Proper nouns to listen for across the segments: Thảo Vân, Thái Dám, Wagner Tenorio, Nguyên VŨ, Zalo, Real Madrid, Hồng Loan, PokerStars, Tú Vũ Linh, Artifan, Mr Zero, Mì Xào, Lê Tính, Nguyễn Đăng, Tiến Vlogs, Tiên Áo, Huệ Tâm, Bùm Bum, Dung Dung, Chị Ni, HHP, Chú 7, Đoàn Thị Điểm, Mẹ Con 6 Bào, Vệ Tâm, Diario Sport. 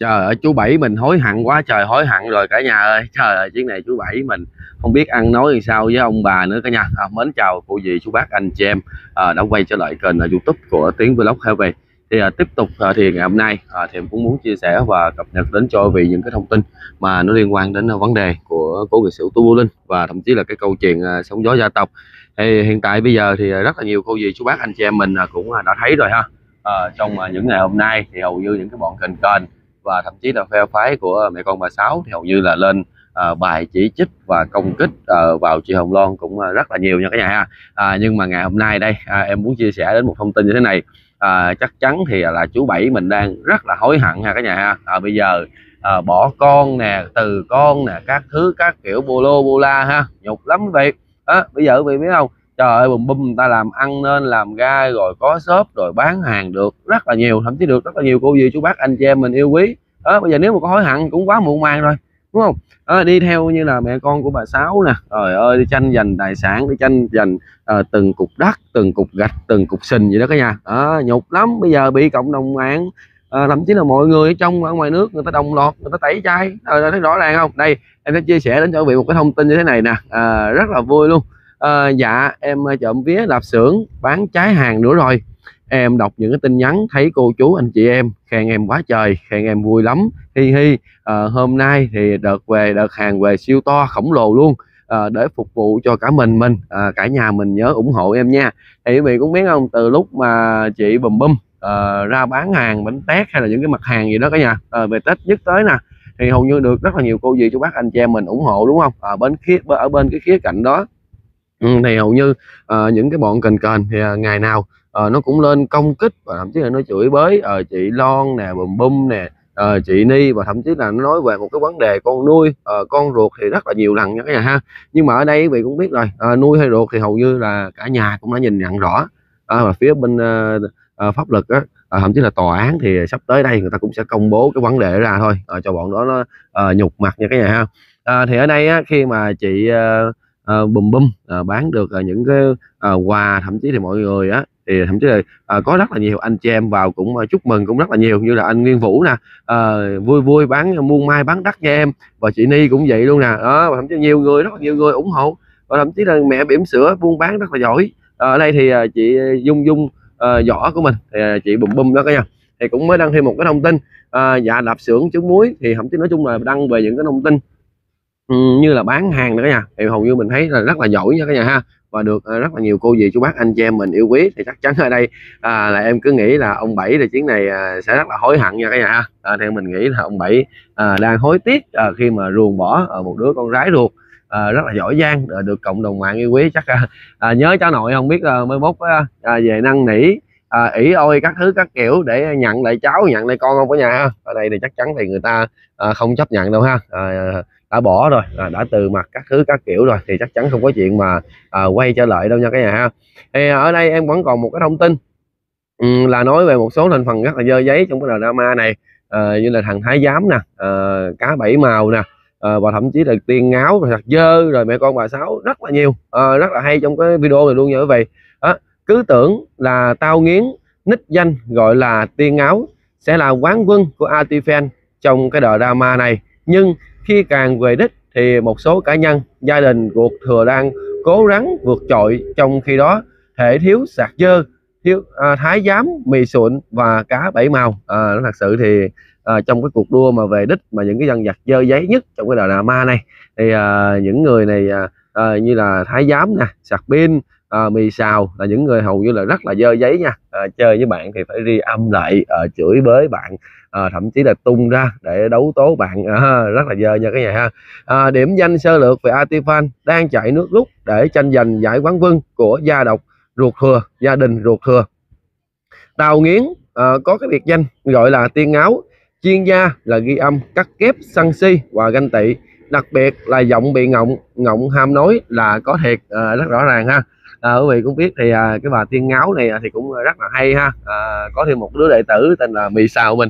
Trời ơi, chú Bảy mình hối hận quá trời, hối hận rồi cả nhà ơi. Trời ơi, chuyến này chú Bảy mình không biết ăn nói làm sao với ông bà nữa cả nhà. Mến chào cô dì, chú bác, anh chị em đã quay trở lại kênh YouTube của Tiến Vlogs HHP. Thì tiếp tục thì ngày hôm nay thì em cũng muốn chia sẻ và cập nhật đến cho vì những cái thông tin mà nó liên quan đến vấn đề của cố nghệ sĩ Tú Vũ Linh và thậm chí là cái câu chuyện sóng gió gia tộc. Thì hiện tại bây giờ thì rất là nhiều cô dì, chú bác, anh chị em mình cũng đã thấy rồi ha. Trong những ngày hôm nay thì hầu như những cái bọn kênh và thậm chí là phe phái của Mẹ Con 36 thì hầu như là lên bài chỉ trích và công kích vào chị Hồng Loan cũng rất là nhiều nha cả nhà ha. Nhưng mà ngày hôm nay đây em muốn chia sẻ đến một thông tin như thế này. Chắc chắn thì là chú Bảy mình đang rất là hối hận ha cả nhà ha. Bây giờ bỏ con nè, từ con nè, các thứ các kiểu bô lô bô la ha, nhục lắm việc. Bây giờ vì biết không, trời ơi, Bùm Bum người ta làm ăn nên làm ra rồi có shop rồi bán hàng được rất là nhiều, thậm chí được rất là nhiều cô dì, chú bác, anh chị em mình yêu quý. Bây giờ nếu mà có hối hận cũng quá muộn màng rồi, đúng không? Đi theo như là mẹ con của bà Sáu nè, trời ơi, đi tranh giành tài sản, đi tranh giành từng cục đất, từng cục gạch, từng cục sình vậy đó cả nhà. Nhục lắm. Bây giờ bị cộng đồng mạng, thậm chí là mọi người ở trong ở ngoài nước người ta đồng loạt người ta tẩy chay, thấy rõ ràng không? Đây em sẽ chia sẻ đến cho quý vị một cái thông tin như thế này nè, rất là vui luôn. Dạ em trộm vía lạp xưởng bán trái hàng nữa rồi. Em đọc những cái tin nhắn thấy cô chú anh chị em khen em quá trời, khen em vui lắm, hi hi. Hôm nay thì đợt hàng về siêu to khổng lồ luôn, để phục vụ cho cả mình, cả nhà mình nhớ ủng hộ em nha. Thì mình cũng biết không, từ lúc mà chị Bùm Bum ra bán hàng bánh tét hay là những cái mặt hàng gì đó cả nhà, về Tết nhất tới nè, thì hầu như được rất là nhiều cô dì, chú bác, anh chị em mình ủng hộ, đúng không? Ở bên cái khía cạnh đó thì hầu như những cái bọn kênh thì ngày nào nó cũng lên công kích và thậm chí là nó chửi bới chị Loan nè, Bùm Bum nè, chị Ni, và thậm chí là nó nói về một cái vấn đề con nuôi, con ruột thì rất là nhiều lần nha cả nhà ha. Nhưng mà ở đây quý vị cũng biết rồi, nuôi hay ruột thì hầu như là cả nhà cũng đã nhìn nhận rõ. Và phía bên pháp luật á, thậm chí là tòa án thì sắp tới đây người ta cũng sẽ công bố cái vấn đề ra thôi, cho bọn đó nó nhục mặt nha cả nhà ha. Thì ở đây á, khi mà chị Bùm Bum bán được những cái quà, thậm chí thì mọi người á thì thậm chí là có rất là nhiều anh chị em vào cũng chúc mừng cũng rất là nhiều, như là anh Nguyên Vũ nè, vui vui bán muôn mai bán đắt cho em, và chị Ni cũng vậy luôn nè đó, và thậm chí nhiều người, rất là nhiều người ủng hộ, và thậm chí là mẹ bỉm sữa buôn bán rất là giỏi. Ở đây thì chị Dung Dung Võ của mình thì chị Bùm Bum đó cả nhà thì cũng mới đăng thêm một cái thông tin dạ đạp xưởng trứng muối, thì thậm chí nói chung là đăng về những cái thông tin như là bán hàng nữa cả nhà, thì hầu như mình thấy là rất là giỏi nha cả nhà ha, và được rất là nhiều cô dì, chú bác, anh chị em mình yêu quý. Thì chắc chắn ở đây là em cứ nghĩ là ông Bảy là chuyến này sẽ rất là hối hận nha cả nhà ha. Theo mình nghĩ là ông Bảy đang hối tiếc khi mà ruồng bỏ một đứa con gái ruột rất là giỏi giang, được cộng đồng mạng yêu quý. Chắc nhớ cháu nội không biết mới mốt về năn nỉ ỷ ôi các thứ các kiểu để nhận lại cháu, nhận lại con không cả nhà ha. Ở đây thì chắc chắn thì người ta không chấp nhận đâu ha. Đã bỏ rồi, đã từ mặt các thứ các kiểu rồi thì chắc chắn không có chuyện mà quay trở lại đâu nha cả nhà ha. Thì ở đây em vẫn còn một cái thông tin là nói về một số thành phần rất là dơ giấy trong cái drama này, như là thằng Thái Dám nè, cá Bảy Màu nè, và thậm chí là Tiên Áo rồi thật dơ rồi Mẹ Con Bà Sáu rất là nhiều, rất là hay trong cái video này luôn nha quý vị. Cứ tưởng là tao nghiến, nít danh gọi là Tiên Áo sẽ là quán quân của Artifan trong cái drama này, nhưng khi càng về đích thì một số cá nhân, gia đình ruột thừa đang cố gắng vượt trội, trong khi đó hệ thiếu sạc dơ, thiếu Thái Dám, Mì Xụn và cá Bảy Màu. Thật sự thì trong cái cuộc đua mà về đích mà những cái dân giặc dơ giấy nhất trong cái drama này thì những người này như là Thái Dám nè, sạc pin, Mì Xào là những người hầu như là rất là dơ giấy nha. Chơi với bạn thì phải ghi âm lại, chửi bới bạn, thậm chí là tung ra để đấu tố bạn, rất là dơ nha cái nhà ha. Điểm danh sơ lược về Artifan đang chạy nước rút để tranh giành giải quán quân của gia tộc ruột thừa, gia đình ruột thừa. Tào Nghiến có cái biệt danh gọi là Tiên Áo, chuyên gia là ghi âm, cắt kép, sân si và ganh tị, đặc biệt là giọng bị ngọng ham nói là có thiệt, rất rõ ràng ha. Quý vị cũng biết thì cái bà Tiên Ngáo này thì cũng rất là hay ha. Có thêm một đứa đệ tử tên là Mì Xào mình,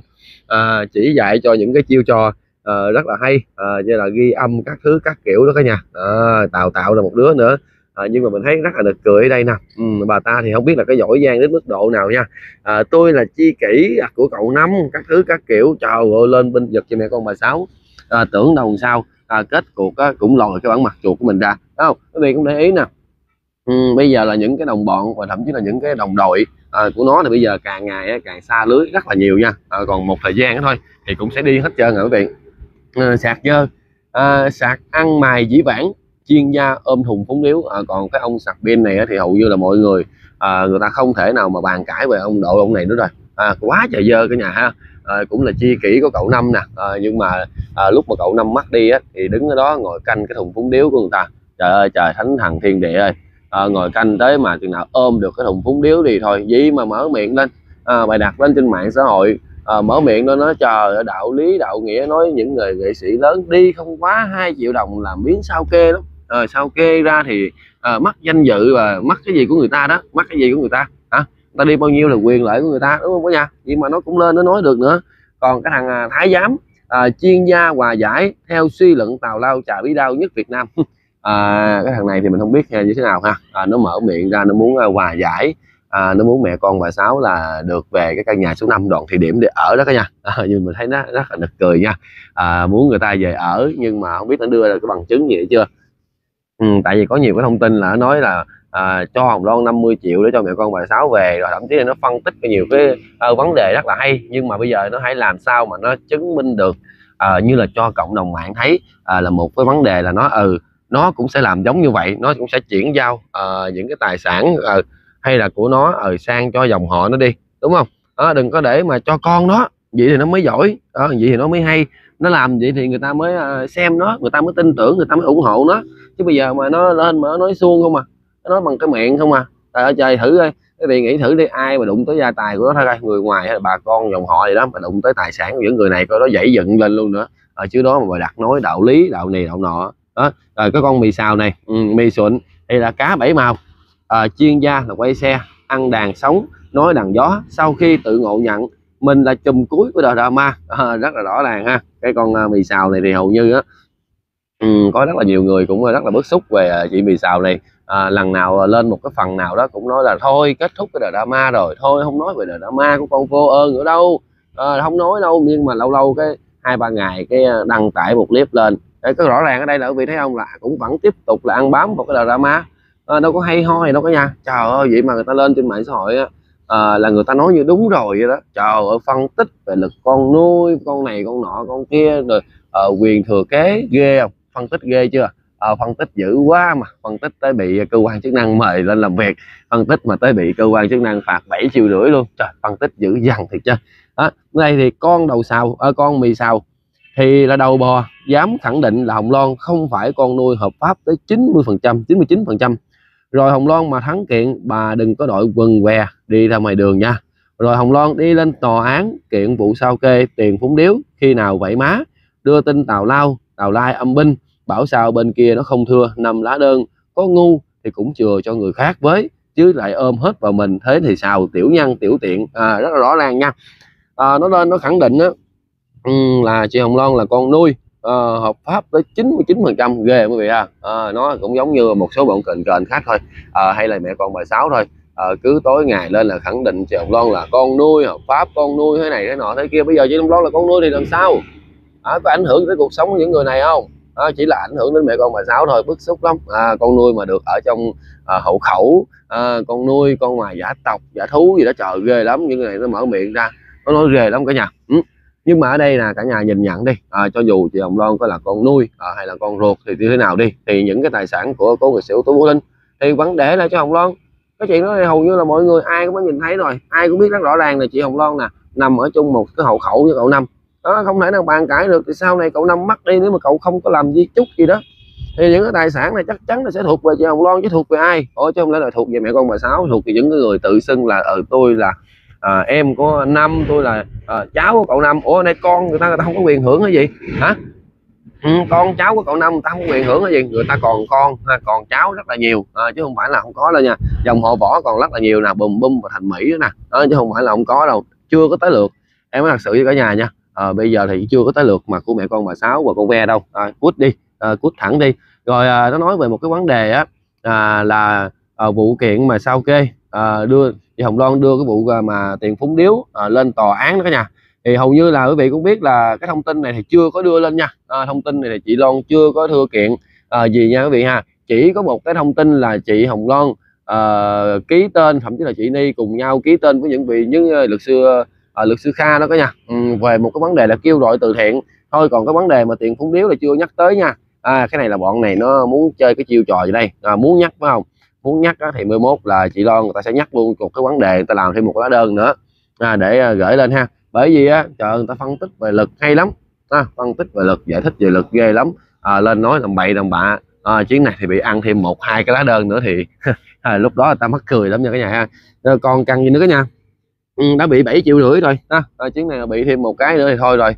chỉ dạy cho những cái chiêu trò rất là hay, như là ghi âm các thứ các kiểu đó cả nhà. Tạo ra một đứa nữa nhưng mà mình thấy rất là được cười ở đây nè. Bà ta thì không biết là cái giỏi giang đến mức độ nào nha. Tôi là chi kỷ của cậu Năm, các thứ các kiểu, trời ơi, lên binh vực cho mẹ con bà Sáu. Tưởng đâu sao kết cuộc cũng lòi cái bản mặt chuột của mình ra, đúng không? Quý vị cũng để ý nè. Bây giờ là những cái đồng bọn và thậm chí là những cái đồng đội của nó thì bây giờ càng ngày càng xa lưới rất là nhiều nha. Còn một thời gian thôi thì cũng sẽ đi hết trơn rồi quý vị. Sạc dơ, sạc ăn mài dĩ vãng, chuyên gia ôm thùng phúng điếu. Còn cái ông sạc pin này thì hầu như là mọi người người ta không thể nào mà bàn cãi về ông độ ông này nữa rồi. Quá trời dơ cái nhà ha. Cũng là chi kỷ của cậu Năm nè, nhưng mà lúc mà cậu Năm mất đi thì đứng ở đó ngồi canh cái thùng phúng điếu của người ta. Trời ơi trời, thánh thần thiên địa ơi. Ngồi canh tới mà chừng nào ôm được cái thùng phúng điếu thì thôi, dĩ mà mở miệng lên. Bài đặt lên trên mạng xã hội, mở miệng nó nói trời đạo lý đạo nghĩa, nói những người nghệ sĩ lớn đi không quá 2 triệu đồng làm miếng sao kê lắm. Sao kê ra thì mất danh dự và mất cái gì của người ta đó, mất cái gì của người ta hả? Người ta đi bao nhiêu là quyền lợi của người ta, đúng không cả nhà? Nhưng mà nó cũng lên nó nói được nữa. Còn cái thằng Thái Dám, chuyên gia hòa giải theo suy luận tào lao chà bí đao nhất Việt Nam. Cái thằng này thì mình không biết như thế nào ha. Nó mở miệng ra nó muốn hòa giải, nó muốn mẹ con bà Sáu là được về cái căn nhà số 5 đoạn thị điểm để ở đó cả nhà. Nhưng mình thấy nó rất là nực cười nha. Muốn người ta về ở nhưng mà không biết nó đưa ra cái bằng chứng gì vậy chưa. Tại vì có nhiều cái thông tin là nó nói là cho Hồng Loan 50 triệu để cho mẹ con bà Sáu về, rồi thậm chí là nó phân tích nhiều cái vấn đề rất là hay. Nhưng mà bây giờ nó hãy làm sao mà nó chứng minh được, như là cho cộng đồng mạng thấy là một cái vấn đề là nó cũng sẽ làm giống như vậy, nó cũng sẽ chuyển giao những cái tài sản hay là của nó sang cho dòng họ nó đi, đúng không? Đừng có để mà cho con nó, vậy thì nó mới giỏi, vậy thì nó mới hay. Nó làm vậy thì người ta mới xem nó, người ta mới tin tưởng, người ta mới ủng hộ nó. Chứ bây giờ mà nó lên mà nó nói suông không à, nó nói bằng cái miệng không à. Trời ơi trời, thử cái vị nghĩ thử đi, ai mà đụng tới gia tài của nó thôi, người ngoài hay là bà con dòng họ gì đó mà đụng tới tài sản của những người này coi nó dậy dựng lên luôn nữa. Chứ đó mà đặt nói đạo lý đạo này đạo nọ đó. Rồi cái con mì xào này, mì xụn hay là cá 7 màu, chuyên gia là quay xe, ăn đàn sống nói đàn gió, sau khi tự ngộ nhận mình là chùm cuối của drama. Rất là rõ ràng ha. Cái con mì xào này thì hầu như có rất là nhiều người cũng rất là bức xúc về chị mì xào này. Lần nào lên một cái phần nào đó cũng nói là thôi kết thúc cái drama rồi, thôi không nói về drama của con cô ơn nữa đâu, không nói đâu. Nhưng mà lâu lâu cái 2-3 ngày cái đăng tải một clip lên. Đấy, cái rõ ràng ở đây là quý vị thấy không, là cũng vẫn tiếp tục là ăn bám một cái drama, đâu có hay ho gì đâu cả nhà. Trời ơi, vậy mà người ta lên trên mạng xã hội là người ta nói như đúng rồi vậy đó. Trời ơi, phân tích về lực con nuôi, con này con nọ con kia, rồi quyền thừa kế, ghê không? Phân tích ghê chưa? Phân tích dữ quá mà, phân tích tới bị cơ quan chức năng mời lên làm việc, phân tích mà tới bị cơ quan chức năng phạt 7,5 triệu luôn. Trời, phân tích dữ dằn thiệt chứ. Đây thì con đầu xào, con mì xào thì là đầu bò, dám khẳng định là Hồng Loan không phải con nuôi hợp pháp tới 90%, 99%. Rồi Hồng Loan mà thắng kiện, bà đừng có đội quần què đi ra ngoài đường nha. Rồi Hồng Loan đi lên tòa án kiện vụ sao kê tiền phúng điếu, khi nào vậy má? Đưa tin tào lao, tào lai âm binh, bảo sao bên kia nó không thưa 5 lá đơn, có ngu thì cũng chừa cho người khác với, chứ lại ôm hết vào mình, thế thì xào tiểu nhân tiểu tiện. Rất là rõ ràng nha. Nó lên nó khẳng định là chị Hồng Loan là con nuôi hợp pháp tới 99%, ghê quý vị ha. Nó cũng giống như một số bọn kền khác thôi, hay là mẹ con bà Sáu thôi. Cứ tối ngày lên là khẳng định chị Hồng Loan là con nuôi hợp pháp, con nuôi thế này thế nọ thế kia. Bây giờ chị Hồng Loan là con nuôi thì làm sao? Có ảnh hưởng tới cuộc sống của những người này không? Chỉ là ảnh hưởng đến mẹ con bà Sáu thôi, bức xúc lắm. Con nuôi mà được ở trong hậu khẩu, con nuôi con ngoài giả tộc giả thú gì đó, trời ghê lắm. Những người này nó mở miệng ra nó nói ghê lắm cả nhà. Nhưng mà ở đây là cả nhà nhìn nhận đi, cho dù chị Hồng Loan có là con nuôi hay là con ruột thì như thế nào đi, thì những cái tài sản của cố nghệ sĩ ưu tú Vũ Linh thì vấn đề là cho Hồng Loan. Cái chuyện đó thì hầu như là mọi người ai cũng đã nhìn thấy rồi, ai cũng biết rất rõ ràng là chị Hồng Loan nè nằm ở chung một cái hậu khẩu với cậu Năm, nó không thể nào bàn cãi được. Thì sau này cậu Năm mất đi, nếu mà cậu không có làm di chúc gì đó thì những cái tài sản này chắc chắn là sẽ thuộc về chị Hồng Loan, chứ thuộc về ai? Chứ không lẽ là thuộc về mẹ con bà Sáu, thuộc về những cái người tự xưng là tôi là em có Năm, tôi là cháu của cậu Năm. Ủa nay con người ta không có quyền hưởng cái gì hả? Con cháu của cậu Năm người ta không có quyền hưởng cái gì, người ta còn con còn cháu rất là nhiều, chứ không phải là không có đâu nha. Dòng họ Võ còn rất là nhiều nè, Bùm Bum và Thành Mỹ nè, chứ không phải là không có đâu. Chưa có tới lượt, em nói thật sự với cả nhà nha. Bây giờ thì chưa có tới lượt mà của mẹ con bà Sáu và con ve đâu. Cút đi, cút thẳng đi. Rồi nó nói về một cái vấn đề là vụ kiện mà sao kê đưa thì Hồng Loan đưa cái vụ mà tiền phúng điếu lên tòa án đó cả nhà. Thì hầu như là quý vị cũng biết là cái thông tin này thì chưa có đưa lên nha, thông tin này thì chị Loan chưa có thưa kiện gì nha quý vị ha. Chỉ có một cái thông tin là chị Hồng Loan ký tên, thậm chí là chị Ni cùng nhau ký tên với những vị như luật sư Kha đó cả nhà, về một cái vấn đề là kêu gọi từ thiện thôi. Còn cái vấn đề mà tiền phúng điếu là chưa nhắc tới nha. Cái này là bọn này nó muốn chơi cái chiêu trò gì đây, muốn nhắc phải không? Muốn nhắc á, thì 11 là chị Loan người ta sẽ nhắc luôn một cái vấn đề, người ta làm thêm một lá đơn nữa để gửi lên ha. Bởi vì á, trời, người ta phân tích về luật hay lắm, phân tích về luật, giải thích về luật ghê lắm, lên nói làm bậy làm bạ. Chuyến này thì bị ăn thêm 1-2 cái lá đơn nữa thì lúc đó người ta mắc cười lắm nha cả nhà ha. Còn cần gì nữa cả nhà, đã bị 7,5 triệu rồi. Chuyến này bị thêm một cái nữa thì thôi rồi,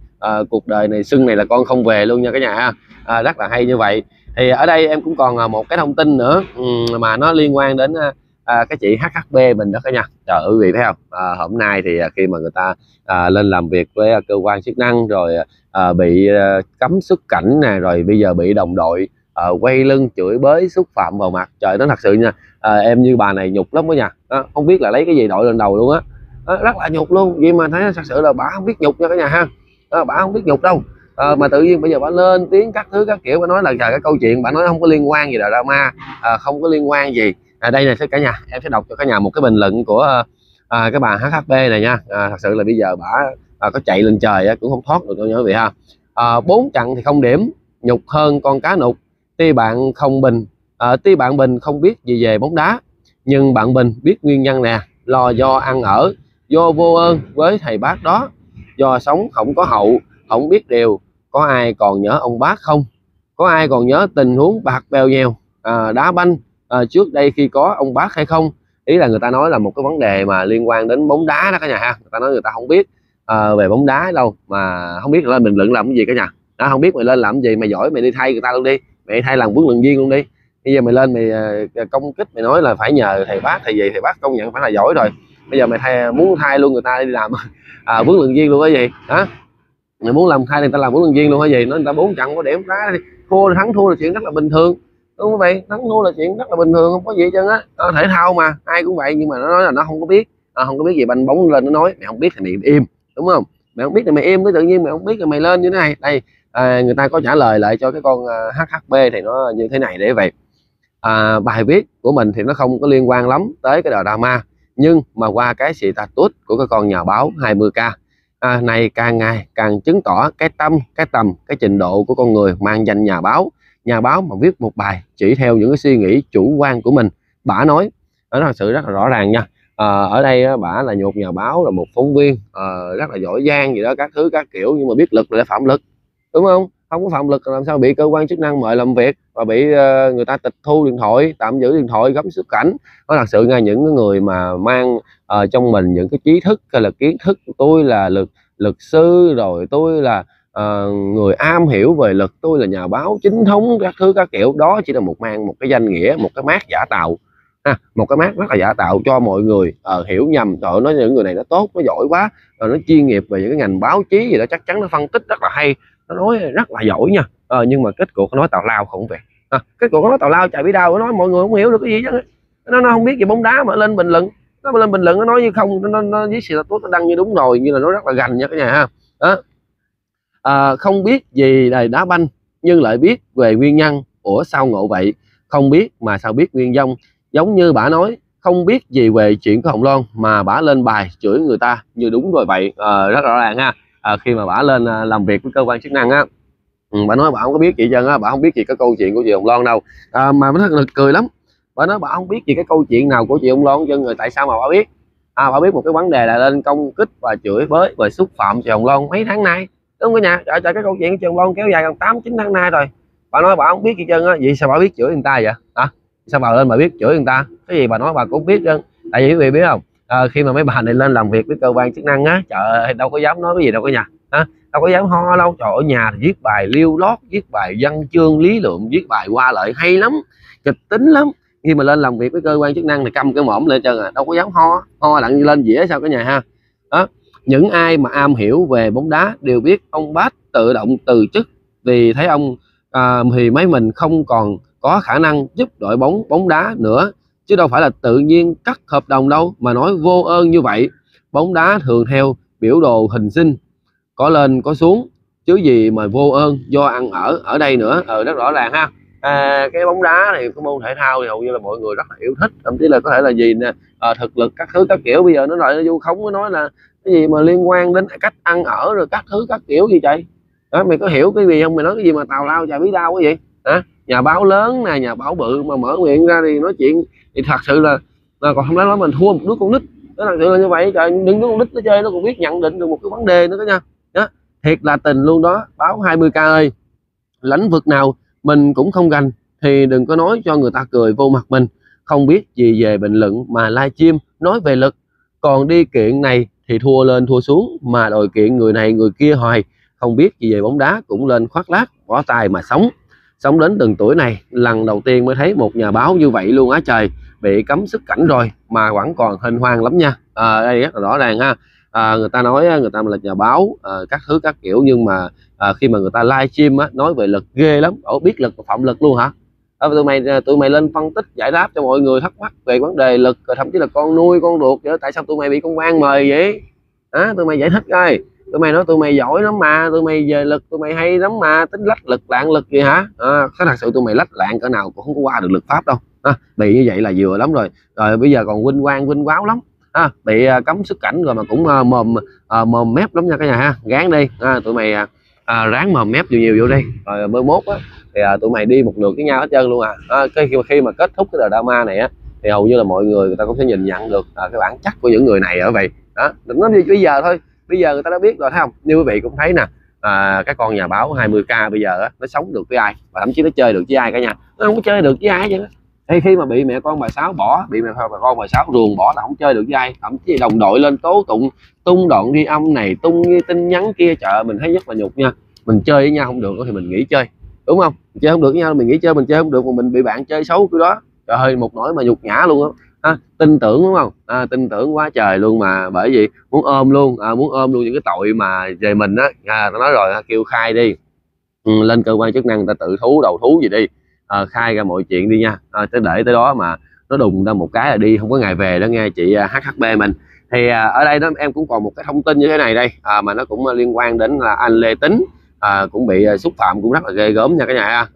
cuộc đời này xuân này là con không về luôn nha cả nhà ha. Rất là hay như vậy. Thì ở đây em cũng còn một cái thông tin nữa mà nó liên quan đến cái chị HHP mình đó cả nhà. Trời ơi quý vị thấy không, hôm nay thì khi mà người ta lên làm việc với cơ quan chức năng rồi bị cấm xuất cảnh nè, rồi bây giờ bị đồng đội quay lưng chửi bới xúc phạm vào mặt. Trời, nó thật sự nha, em như bà này nhục lắm đó nha, không biết là lấy cái gì đội lên đầu luôn á, rất là nhục luôn. Vậy mà thấy thật sự là bà không biết nhục nha cả nhà ha, bà không biết nhục đâu. Mà tự nhiên bây giờ bà lên tiếng các thứ các kiểu, bà nói là trời, cái câu chuyện bà nói không có liên quan gì drama, không có liên quan gì. Đây này cả nhà, em sẽ đọc cho cả nhà một cái bình luận của cái bà HHP này nha. Thật sự là bây giờ bà có chạy lên trời cũng không thoát được đâu nha quý vị ha. 4 trận thì không điểm, nhục hơn con cá nục. Tuy bạn Bình không biết gì về bóng đá, nhưng bạn Bình biết nguyên nhân nè, lo do ăn ở, do vô ơn với thầy bác đó, do sống không có hậu, không biết điều. Có ai còn nhớ ông bác không? Có ai còn nhớ tình huống bạc bèo nhèo đá banh trước đây khi có ông bác hay không? Ý là người ta nói là một cái vấn đề mà liên quan đến bóng đá đó cả nhà ha. Người ta nói người ta không biết về bóng đá đâu, mà không biết lên bình luận làm cái gì cả nhà. Nó không biết mày lên làm gì, mày giỏi mày đi thay người ta luôn đi, mày thay làm huấn luyện viên luôn đi. Bây giờ mày lên mày công kích, mày nói là phải nhờ thầy bác, thầy gì thầy bác công nhận phải là giỏi rồi. Bây giờ mày thay, muốn thay luôn người ta đi làm huấn luyện viên luôn cái gì hả? Mày muốn làm thay người ta làm huấn luyện viên luôn hay gì? Nói người ta 4 trận có điểm đá đi, thua thắng thua là chuyện rất là bình thường, đúng không vậy? Thắng thua là chuyện rất là bình thường, không có gì hết trơn á. Thể thao mà ai cũng vậy, nhưng mà nó nói là nó không có biết, không có biết gì banh bóng lên nó nói mày không biết thì mày im, đúng không? Mày không biết thì mày im, cái tự nhiên mày không biết rồi mày lên như thế này đây. Người ta có trả lời lại cho cái con HHP thì nó như thế này để vậy. Bài viết của mình thì nó không có liên quan lắm tới cái drama, nhưng mà qua cái status của cái con nhà báo 20k này càng ngày càng chứng tỏ cái tâm, cái tầm, cái trình độ của con người mang danh nhà báo. Nhà báo mà viết một bài chỉ theo những cái suy nghĩ chủ quan của mình, bả nói nó thật sự rất là rõ ràng nha. Ở đây bả là nhột nhà báo, là một phóng viên rất là giỏi giang gì đó các thứ các kiểu, nhưng mà biết lực là phạm lực, đúng không? Không có phạm lực làm sao bị cơ quan chức năng mời làm việc và bị người ta tịch thu điện thoại, tạm giữ điện thoại, cấm xuất cảnh. Nó thật sự ngay những người mà mang trong mình những cái trí thức hay là kiến thức, tôi là luật sư rồi, tôi là người am hiểu về luật, tôi là nhà báo chính thống các thứ các kiểu, đó chỉ là một cái danh nghĩa, một cái mác giả tạo, một cái mác rất là giả tạo cho mọi người hiểu nhầm. Trời ơi, nói những người này nó tốt, nó giỏi quá rồi, nó chuyên nghiệp về những cái ngành báo chí gì đó, chắc chắn nó phân tích rất là hay, nó nói rất là giỏi nha. Nhưng mà kết cuộc nó nói tào lao không về, kết cuộc nó nói tào lao chạy bị đau, nó nói mọi người không hiểu được cái gì chứ, nó không biết về bóng đá mà lên bình luận, nó lên bình luận nó nói như không, nó với sự tốt nó đăng như đúng rồi, như là nó rất là gành nha cả nhà ha. Không biết gì đầy đá banh nhưng lại biết về nguyên nhân. Ủa sao ngộ vậy, không biết mà sao biết nguyên nhân. Giống như bả nói không biết gì về chuyện của Hồng Loan mà bả lên bài chửi người ta như đúng rồi vậy. Rất rõ ràng ha. Khi mà bả lên làm việc với cơ quan chức năng á, bả nói bả không có biết gì trơn á, bả không biết gì cái câu chuyện của chị Hồng Loan đâu. Mà nó thật là cười lắm, bả nói bả không biết gì cái câu chuyện nào của chị Hồng Loan trơn, người tại sao mà bả biết? Bả biết một cái vấn đề là lên công kích và chửi bới và xúc phạm chị Hồng Loan mấy tháng nay, đúng không cả nhà? Trời, cái câu chuyện của chị Hồng Loan kéo dài gần 8-9 tháng nay rồi, bả nói bả không biết gì trơn á. Vậy sao bả biết chửi người ta vậy? Sao bà lên bà biết chửi người ta? Cái gì bà nói bà cũng biết chứ. Tại vì quý vị biết không, khi mà mấy bà này lên làm việc với cơ quan chức năng á, trời đâu có dám nói cái gì đâu cả nhà, đâu có dám ho đâu. Trời, ở nhà thì viết bài lưu lót, viết bài văn chương lý luận, viết bài qua lại hay lắm, kịch tính lắm. Khi mà lên làm việc với cơ quan chức năng thì cầm cái mõm lên trơn à, đâu có dám ho lặng lên dĩa sao cả nhà ha. Những ai mà am hiểu về bóng đá đều biết ông Bách tự động từ chức vì thấy ông thì mấy mình không còn có khả năng giúp đội bóng bóng đá nữa, chứ đâu phải là tự nhiên cắt hợp đồng đâu mà nói vô ơn như vậy. Bóng đá thường theo biểu đồ hình sinh, có lên có xuống chứ gì mà vô ơn, do ăn ở ở đây nữa. Rất rõ ràng ha. Cái bóng đá này, cái môn thể thao thì hầu như là mọi người rất là yêu thích, thậm chí là có thể là gì nè, thực lực các thứ các kiểu. Bây giờ nó lại vô khống mới nói là cái gì mà liên quan đến cách ăn ở rồi các thứ các kiểu gì trời. Đó, mày có hiểu cái gì không? Mày nói cái gì mà tào lao chả biết đau cái gì hả? Nhà báo lớn nè, nhà báo bự mà mở miệng ra thì nói chuyện thì thật sự là còn không đáng nói. Mình thua một đứa con nít, nó thật sự là như vậy trời. Những đứa con nít nó chơi nó cũng biết nhận định được một cái vấn đề nữa đó nha. Đó, thiệt là tình luôn đó. Báo 20k ơi, lĩnh vực nào mình cũng không gành thì đừng có nói cho người ta cười vô mặt mình. Không biết gì về bình luận mà live stream nói về lực, còn đi kiện này thì thua lên thua xuống mà đòi kiện người này người kia hoài. Không biết gì về bóng đá cũng lên khoác lác bỏ tài mà sống. Sống đến từng tuổi này lần đầu tiên mới thấy một nhà báo như vậy luôn á trời. Bị cấm xuất cảnh rồi mà vẫn còn hên hoang lắm nha. Đây rất là rõ ràng ha. Người ta nói người ta là nhà báo các thứ các kiểu, nhưng mà khi mà người ta live stream á, nói về lực ghê lắm. Biết lực và phạm lực luôn hả? Tụi mày lên phân tích giải đáp cho mọi người thắc mắc về vấn đề lực, thậm chí là con nuôi con ruột vậy đó. Tại sao tụi mày bị công an mời vậy hả? Tụi mày giải thích coi. Tụi mày nói tụi mày giỏi lắm mà, tụi mày về lực tụi mày hay lắm mà, tính lách lực lạng lực gì hả? Thật sự tụi mày lách lạng cỡ nào cũng không có qua được lực pháp đâu. Bị như vậy là vừa lắm rồi. Rồi bây giờ còn vinh quang vinh quáo lắm. Bị cấm xuất cảnh rồi mà cũng mồm mép lắm nha cả nhà ha. Gán đi tụi mày ráng mồm mép nhiều vô đi. Rồi mới mốt á thì tụi mày đi một lượt với nhau hết trơn luôn. Khi mà kết thúc cái drama này á thì hầu như là mọi người ta cũng sẽ nhìn nhận được cái bản chất của những người này ở vậy đó. Đừng nói đi bây giờ thôi, bây giờ người ta đã biết rồi thấy không? Như quý vị cũng thấy nè, cái con nhà báo 20k bây giờ á, nó sống được với ai và thậm chí nó chơi được với ai cả nhà. Nó không có chơi được với ai vậy đó. Thì khi mà bị Mẹ Con Bà Sáu bỏ, bị Mẹ Con Bà Sáu ruồng bỏ là không chơi được với ai. Thậm chí đồng đội lên tố tụng, tung đoạn ghi âm này, tung tin nhắn kia, chợ mình thấy rất là nhục nha. Mình chơi với nhau không được thì mình nghỉ chơi, đúng không? Mình chơi không được với nhau mình nghỉ chơi, mình chơi không được mà mình bị bạn chơi xấu cái đó, trời ơi một nỗi mà nhục nhã luôn á. Tin tưởng đúng không? Tin tưởng quá trời luôn mà, bởi vì muốn ôm luôn, muốn ôm luôn những cái tội mà về mình á. Tao nói rồi, kêu khai đi, lên cơ quan chức năng người ta tự thú đầu thú gì đi, khai ra mọi chuyện đi nha. Để tới đó mà nó đùng ra một cái là đi không có ngày về đó nghe chị HHP mình. Thì ở đây đó em cũng còn một cái thông tin như thế này đây, mà nó cũng liên quan đến là anh Lê Tính cũng bị xúc phạm cũng rất là ghê gớm nha cả nhà.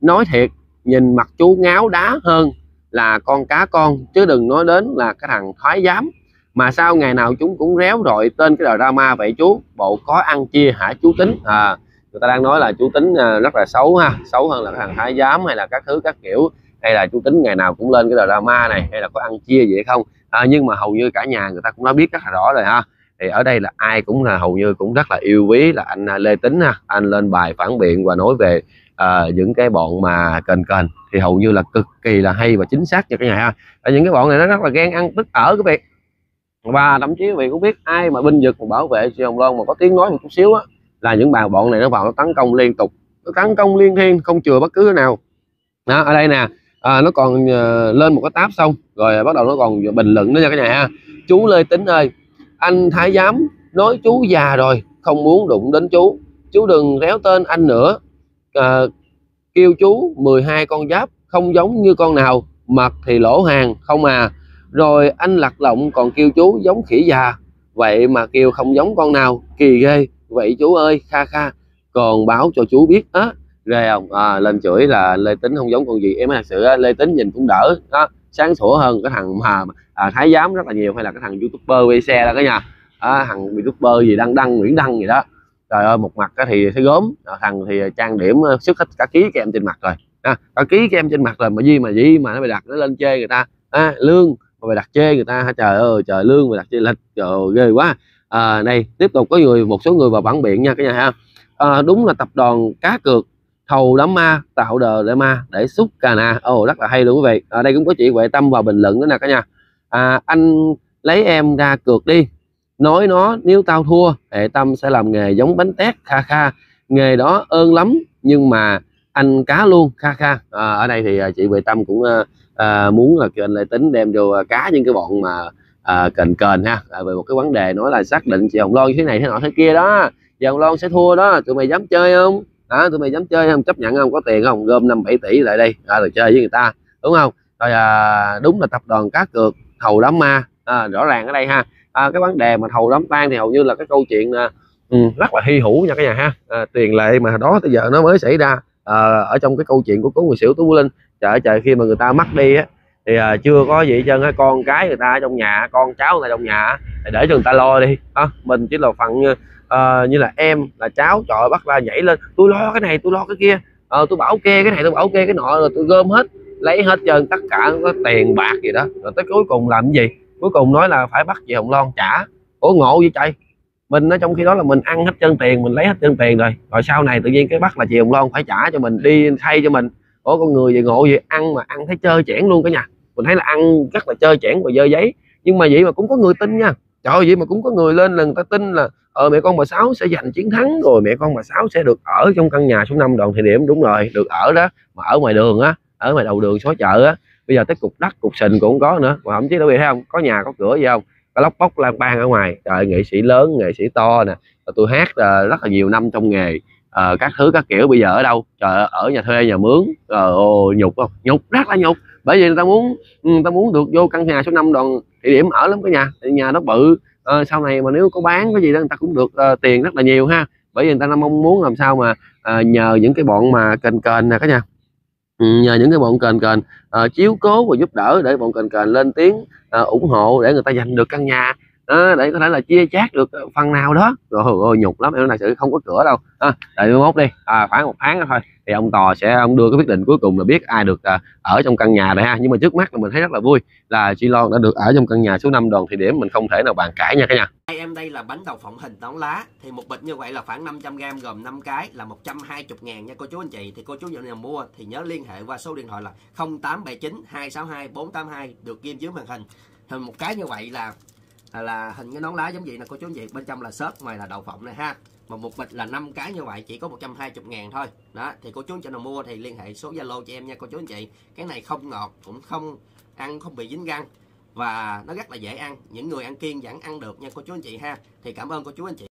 Nói thiệt, nhìn mặt chú ngáo đá hơn là con cá con, chứ đừng nói đến là cái thằng Thái Dám mà sao ngày nào chúng cũng réo rọi tên cái drama vậy chú. Bộ có ăn chia hả chú Tính? Người ta đang nói là chú Tính rất là xấu ha, xấu hơn là cái thằng Thái Dám hay là các thứ các kiểu, hay là chú Tính ngày nào cũng lên cái drama này, hay là có ăn chia vậy không? Nhưng mà hầu như cả nhà người ta cũng đã biết rất là rõ rồi ha. Thì ở đây là ai cũng là hầu như cũng rất là yêu quý là anh Lê Tính ha. Anh lên bài phản biện và nói về những cái bọn mà kền thì hầu như là cực kỳ là hay và chính xác cho cả nhà ha. Những cái bọn này nó rất là ghen ăn tức ở cái việc, và thậm chí quý vị cũng biết ai mà binh vực mà bảo vệ chị Hồng Loan mà có tiếng nói một chút xíu á là những bọn này nó vào nó tấn công liên tục, nó tấn công liên thiên không chừa bất cứ nào đó. Ở đây nè, nó còn lên một cái tab xong rồi bắt đầu nó còn bình luận nữa nha cả nhà ha. Chú Lê Tính ơi, anh Thái Dám nói chú già rồi không muốn đụng đến chú đừng réo tên anh nữa. Kêu chú 12 con giáp không giống như con nào, mặt thì lỗ hàng không à, rồi anh lật lọng còn kêu chú giống khỉ già, vậy mà kêu không giống con nào kỳ ghê vậy chú ơi, kha kha còn báo cho chú biết á. Ghê không? Lên chửi là Lê Tính không giống con gì. Em nói thật sự Lê Tính nhìn cũng đỡ đó, sáng sủa hơn cái thằng mà Thái Dám rất là nhiều, hay là cái thằng youtuber quay xe đó cả nhà. Thằng youtuber gì đăng Nguyễn Đăng gì đó, trời ơi một mặt thì thấy gớm, thằng thì trang điểm xuất hết cả ký kem trên mặt rồi, cả ký kem trên mặt rồi mà gì mà nó bày đặt, nó lên chê người ta, lương mà bày đặt chê người ta, trời ơi trời, lương mà đặt chê lịch, trời ơi, ghê quá. Này tiếp tục có một số người vào bản biện nha cái nhà ha. Đúng là tập đoàn cá cược thầu đám ma tạo đờ để ma để xúc cà nà, rất là hay luôn quý vị. Ở đây cũng có chị Huệ Tâm vào bình luận nữa nè cả nhà. Anh lấy em ra cược đi, nói nó nếu tao thua Vệ Tâm sẽ làm nghề giống bánh tét, kha kha nghề đó ơn lắm nhưng mà anh cá luôn, kha kha. Ở đây thì chị Vệ Tâm cũng muốn là kênh Lê Tính đem vô cá những cái bọn mà kền ha, về một cái vấn đề nói là xác định chị Hồng Loan như thế này thế nọ thế kia đó, chị Hồng Loan sẽ thua đó, tụi mày dám chơi không? đó, tụi mày dám chơi không, chấp nhận không, có tiền không, gom 5-7 tỷ lại đây rồi chơi với người ta, đúng không? Rồi đúng là tập đoàn cá cược thầu đám ma, rõ ràng ở đây ha. Cái vấn đề mà thầu đám tang thì hầu như là cái câu chuyện rất là hy hữu nha cả nhà ha. Tiền lệ mà đó tới giờ nó mới xảy ra ở trong cái câu chuyện của Cố Người Xỉu Tú Vũ Linh. Trời trời, khi mà người ta mất đi á thì chưa có gì hết trơn á, con cái người ta ở trong nhà, con cháu người ta trong nhà, để cho người ta lo đi. Mình chỉ là phần như là em là cháu, trời ơi, bắt ra nhảy lên, tôi lo cái này tôi lo cái kia, tôi bảo kê cái này tôi bảo kê cái nọ, rồi tôi gom hết, lấy hết trơn tất cả cái tiền bạc gì đó, rồi tới cuối cùng làm cái gì? Cuối cùng nói là phải bắt chị Hồng Loan trả. Ủa ngộ vậy trời, mình ở trong khi đó là mình ăn hết trơn tiền, mình lấy hết trơn tiền rồi sau này tự nhiên cái bắt là chị Hồng Loan phải trả cho mình, đi thay cho mình. Ủa con người vậy ngộ vậy, ăn mà ăn thấy chơi chẽn luôn cả nhà. Mình thấy là ăn rất là chơi chẽn và dơ giấy, nhưng mà vậy mà cũng có người tin nha. Trời ơi, vậy mà cũng có người lên là người ta tin là Mẹ Con Bà Sáu sẽ giành chiến thắng, rồi Mẹ Con Bà Sáu sẽ được ở trong căn nhà số 5 Đoàn Thị Điểm. Đúng rồi, được ở đó, mà ở ngoài đường á, ở ngoài đầu đường xó chợ á, bây giờ tới cục đất cục sình cũng không có nữa, mà thậm chí đâu bị thấy không có nhà có cửa gì không, cái lóc bóc lan ban ở ngoài. Trời, nghệ sĩ lớn nghệ sĩ to nè, tôi hát rất là nhiều năm trong nghề, các thứ các kiểu, bây giờ ở đâu? Trời, ở nhà thuê nhà mướn, nhục không, nhục rất là nhục. Bởi vì người ta muốn được vô căn nhà số 5 Đoàn Thị Điểm ở lắm cả nhà, nhà nó bự, sau này mà nếu có bán cái gì đó người ta cũng được tiền rất là nhiều ha. Bởi vì người ta mong muốn làm sao mà nhờ những cái bọn mà kền nè cả nhà, nhờ những cái bọn kền chiếu cố và giúp đỡ, để bọn kền lên tiếng ủng hộ để người ta giành được căn nhà, để có thể là chia chác được phần nào đó. Rồi nhục lắm em, này sự không có cửa đâu. Đợi 11 đi, khoảng 1 tháng thôi thì ông Tò sẽ đưa cái quyết định cuối cùng là biết ai được ở trong căn nhà này ha. Nhưng mà trước mắt là mình thấy rất là vui là chị Loan đã được ở trong căn nhà số 5 Đoàn Thị Điểm, mình không thể nào bàn cãi nha cả nhà. Em đây là bánh đậu phộng hình nón lá, thì một bịch như vậy là khoảng 500g, gồm 5 cái là 120.000 nha cô chú anh chị. Thì cô chú nào mua thì nhớ liên hệ qua số điện thoại là 0879 262 482 được ghim dưới màn hình. Thì một cái như vậy là hình cái nón lá giống vậy nè cô chú anh chị, bên trong là xốp, ngoài là đậu phộng này ha. Mà một bịch là 5 cái như vậy chỉ có 120.000 thôi đó. Thì cô chú anh chị nào mua thì liên hệ số Zalo cho em nha cô chú anh chị. Cái này không ngọt, cũng không ăn, không bị dính răng, và nó rất là dễ ăn. Những người ăn kiêng vẫn ăn được nha cô chú anh chị ha. Thì cảm ơn cô chú anh chị.